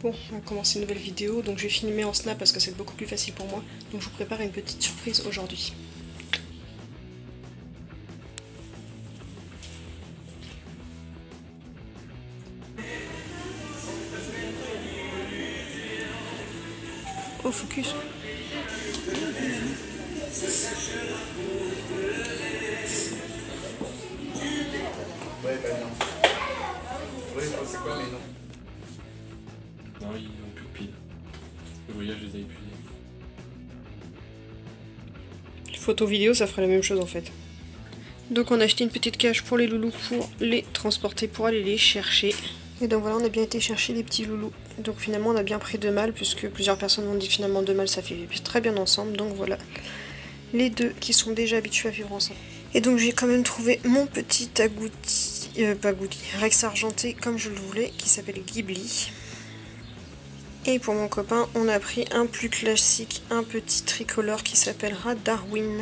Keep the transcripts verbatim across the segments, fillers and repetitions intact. Bon, on va commencer une nouvelle vidéo, donc je vais filmer en snap parce que c'est beaucoup plus facile pour moi. Donc je vous prépare une petite surprise aujourd'hui. Oh, focus. Ouais, bah non. Ouais, c'est quoi, mais non. Non, ils n'ont plus de piles. Le voyage les a épuisés. Photo vidéo, ça ferait la même chose en fait. Donc on a acheté une petite cage pour les loulous pour les transporter, pour aller les chercher. Et donc voilà, on a bien été chercher les petits loulous. Donc finalement on a bien pris deux mâles, puisque plusieurs personnes m'ont dit finalement deux mâles ça fait très bien ensemble. Donc voilà, les deux qui sont déjà habitués à vivre ensemble. Et donc j'ai quand même trouvé mon petit agouti, euh, pas agouti, Rex argenté comme je le voulais, qui s'appelle Ghibli. Et pour mon copain, on a pris un plus classique, un petit tricolore qui s'appellera Darwin.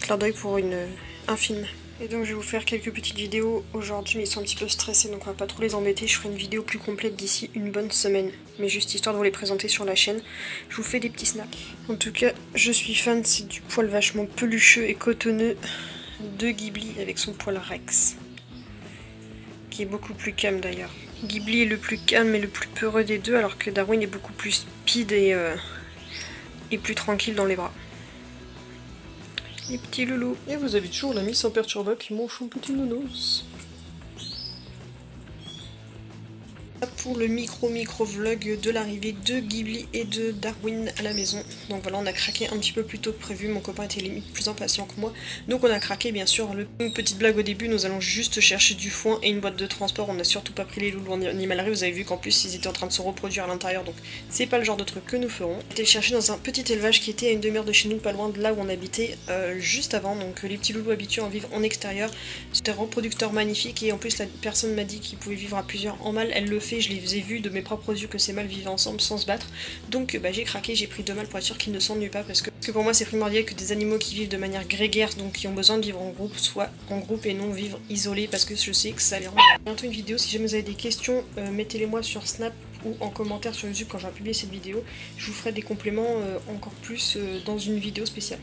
Clin d'œil pour une, un film. Et donc je vais vous faire quelques petites vidéos aujourd'hui, mais ils sont un petit peu stressés, donc on va pas trop les embêter. Je ferai une vidéo plus complète d'ici une bonne semaine. Mais juste histoire de vous les présenter sur la chaîne, je vous fais des petits snaps. En tout cas, je suis fan, c'est du poil vachement pelucheux et cotonneux de Ghibli avec son poil Rex. Qui est beaucoup plus calme d'ailleurs. Ghibli est le plus calme et le plus peureux des deux, alors que Darwin est beaucoup plus speed et, euh, et plus tranquille dans les bras. Les petits loulous. Et vous avez toujours l'ami sans perturba qui mange son petit nounours. Pour le micro-micro-vlog de l'arrivée de Ghibli et de Darwin à la maison. Donc voilà, on a craqué un petit peu plus tôt que prévu, mon copain était limite plus impatient que moi. Donc on a craqué bien sûr, le... une petite blague au début, nous allons juste chercher du foin et une boîte de transport, on n'a surtout pas pris les loulous en animalerie, vous avez vu qu'en plus ils étaient en train de se reproduire à l'intérieur, donc c'est pas le genre de truc que nous ferons. On était chercher dans un petit élevage qui était à une demi-heure de chez nous, pas loin de là où on habitait euh, juste avant, donc les petits loulous habitués à vivre en extérieur. C'était un reproducteur magnifique et en plus la personne m'a dit qu'ils pouvaient vivre à plusieurs en mâle, elle le fait. Je les ai vus de mes propres yeux que ces mâles vivaient ensemble sans se battre, donc bah, j'ai craqué, j'ai pris deux mâles pour être sûr qu'ils ne s'ennuient pas, parce que, parce que pour moi c'est primordial que des animaux qui vivent de manière grégaire, donc qui ont besoin de vivre en groupe, soient en groupe et non vivre isolés, parce que je sais que ça les rend. Bientôt une vidéo, si jamais vous avez des questions, euh, mettez-les moi sur Snap ou en commentaire sur YouTube quand j'aurai publié cette vidéo, je vous ferai des compléments euh, encore plus euh, dans une vidéo spéciale.